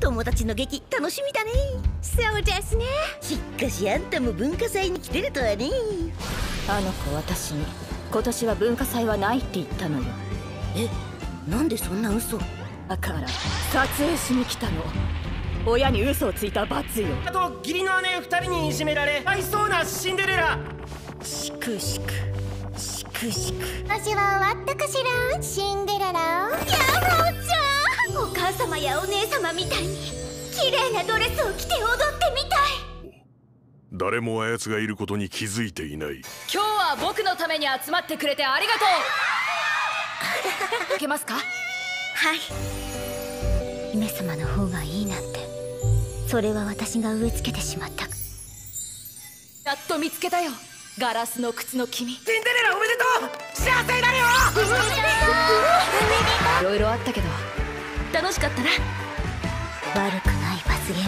友達の劇楽しみだね。そうですね。しかしあんたも文化祭に来てるとはね。あの子私に今年は文化祭はないって言ったのよ。え、なんでそんな嘘。だから撮影しに来たの。親に嘘をついた罰よ。あと義理の姉2人にいじめられ愛そうなシンデレラ。しくしくしくしく。私は終わったかしらシンデレラ。やほちゃん、お母様やお姉様みたいに綺麗なドレスを着て踊ってみたい。誰もあやつがいることに気づいていない。今日は僕のために集まってくれてありがとう。いけますか。はい、姫様の方がいいなんて、それは私が植え付けてしまった。やっと見つけたよ、ガラスの靴の君。シンデレラおめでとう。幸せになるよ。おめでとう。いろいろあったけど楽しかったな。悪くない罰ゲーム